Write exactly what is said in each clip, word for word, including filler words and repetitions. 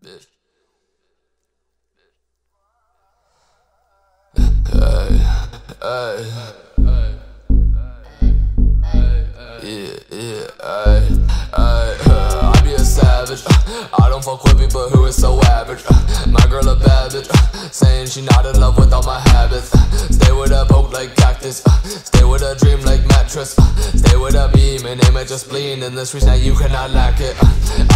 Hey, hey, hey, yeah, yeah, hey, hey, uh, I be a savage, uh, I don't fuck with people who is so average, uh, my girl a bad bitch, uh, saying she not in love with all my habits, uh, stay with a poke like cactus, uh, stay with a dream like mattress, uh, stay with a beam and aim at your spleen, in the streets now you cannot lack it, uh,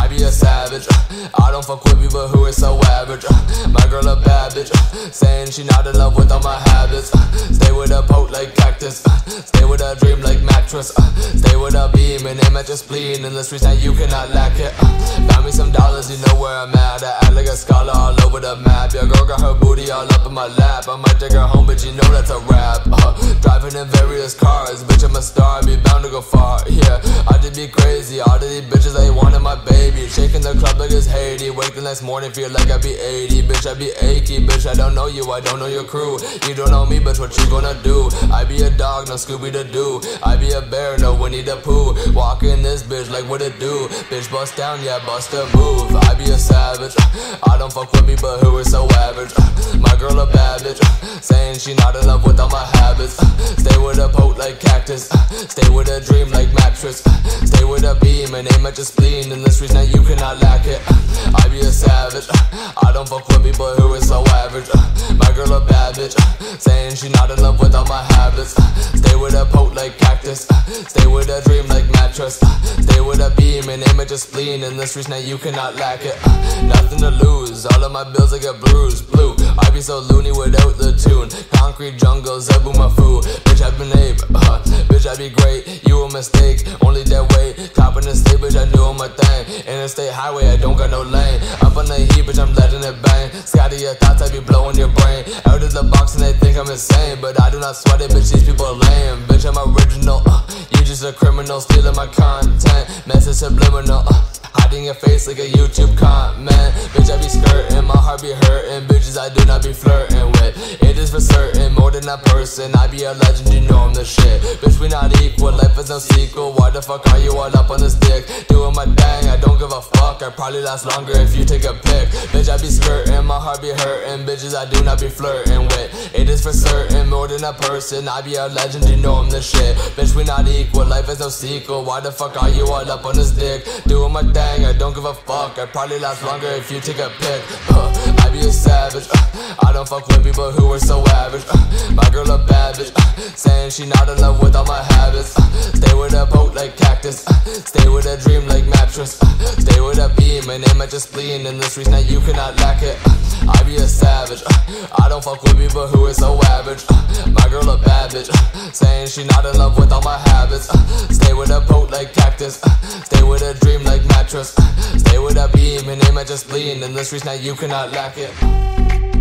I be a savage, uh, I don't fuck with people who is so average, uh, my girl a bad bitch, uh, saying she not in love with all my habits, uh, stay with a poke like cactus, uh, stay with a dream like mattress, uh, stay with a beam and aim at your spleen, in the streets now you cannot lack it, uh, buy me some dollars, you know where I'm at, I act like a scholar all over the map, your girl got her booty all up in my lap, I might take her home but you know that's a wrap, uh, driving in various cars, bitch I'm a star, I be bound to go far, yeah, I just be crazy, all of these bitches they wanted my baby, shaking the club like it's Haiti, wake the next morning feel like I be eighty, bitch I be achy, bitch I don't know you, I don't know your crew, you don't know me bitch what you gonna do, I be a dog, no Scooby to do, I be a bear, no Winnie the Pooh, walking this bitch like what it do, bitch bust down, yeah bust a move, I be a savage, I don't fuck with me but who is so average, my girl a bad bitch, saying she not in love with all my habits, stay with a poke like cactus, stay with a dream like mattress, stay with a beam and aim at your spleen, in the streets now you cannot lack it, I be a savage, I don't fuck with me but who is so average, my girl a bad bitch, saying she not in love with all my habits, stay with a poke like cactus, stay with a dream like mattress, stay with a beam and aim at your spleen, in the streets now you cannot lack it, nothing to lose, all of my bills I get bruised, blue, I be so loony without the tune, concrete jungles, I boom my food, bitch I been ape, uh, bitch I be great, you a mistake, only that way, copping the state, bitch I doing my thing, interstate highway, I don't got no lane, up on the heat, bitch I'm letting it bang, sky to your thoughts, I be blowing your brain, out of the box and they think I'm insane, but I do not sweat it, bitch these people lame, bitch I'm original, uh, you just a criminal, stealing my content, message subliminal, uh, hiding your face like a YouTube comment, bitch I be skirting, my heart be hurting, bitches I do not be flirting with, it is for certain, more than a person, I be a legend, you know I'm the shit, bitch we not equal, life is no sequel, why the fuck are you all up on this dick, doing my thing, I don't give a fuck, I probably last longer if you take a pic, bitch I be skirting, my heart be hurting, bitches I do not be flirting with, it is for certain, more than a person, I be a legend, you know I'm the shit, bitch we not equal, life is no sequel, why the fuck are you all up on this dick, doing my thing, I don't give a fuck, I probably last longer if you take a pic, uh, I be a savage, uh, I don't fuck with people who are so average, uh, my girl a bad bitch, uh, saying she not in love with all my habits, uh, stay with a poke like cactus, uh, stay with a dream like mattress, uh, stay with a beam and aim at your spleen, in the streets now you cannot lack it, uh, I be a savage, uh, I don't fuck with people who are so average, uh, my girl a bad bitch, uh, saying she not in love with all my habits, uh, stay with a poke like cactus, uh, stay with a dream like mattress, stay with a beam and aim at your spleen, in the streets now you cannot lack it.